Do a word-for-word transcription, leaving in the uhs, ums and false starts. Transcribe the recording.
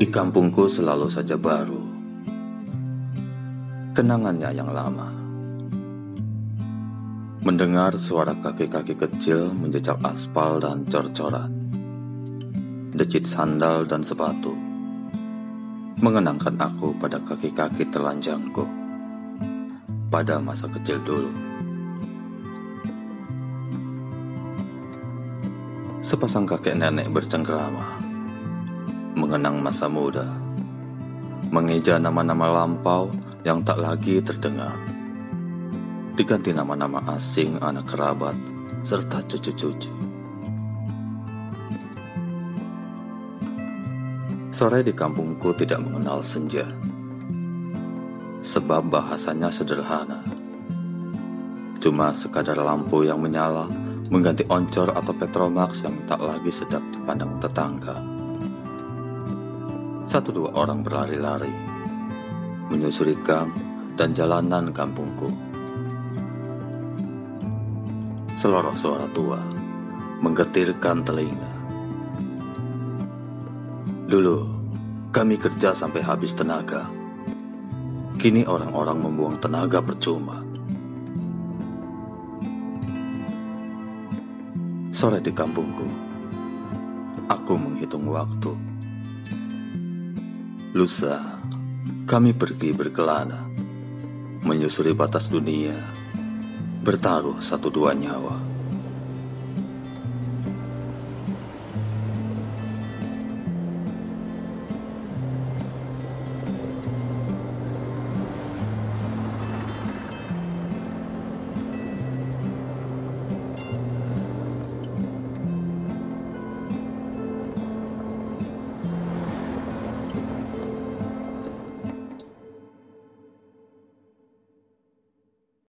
Di kampungku selalu saja baru kenangannya yang lama. Mendengar suara kaki-kaki kecil menjejak aspal dan cor-coran, decit sandal dan sepatu mengenangkan aku pada kaki-kaki telanjangku pada masa kecil dulu. Sepasang kakek nenek bercengkerama mengenang masa muda, mengeja nama-nama lampau yang tak lagi terdengar, diganti nama-nama asing anak kerabat serta cucu-cucu. Sore di kampungku tidak mengenal senja, sebab bahasanya sederhana, cuma sekadar lampu yang menyala mengganti oncor atau Petromax yang tak lagi sedap dipandang tetangga. Satu dua orang berlari-lari menyusuri gang dan jalanan kampungku. Seloroh suara tua menggetirkan telinga. Dulu kami kerja sampai habis tenaga. Kini orang-orang membuang tenaga percuma. Sore di kampungku, aku menghitung waktu. Lusa, kami pergi berkelana, menyusuri batas dunia, bertaruh satu dua nyawa.